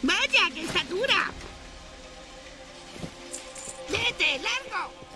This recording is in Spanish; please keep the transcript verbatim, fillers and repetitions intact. ¡Vaya, que está dura! ¡Vete, largo!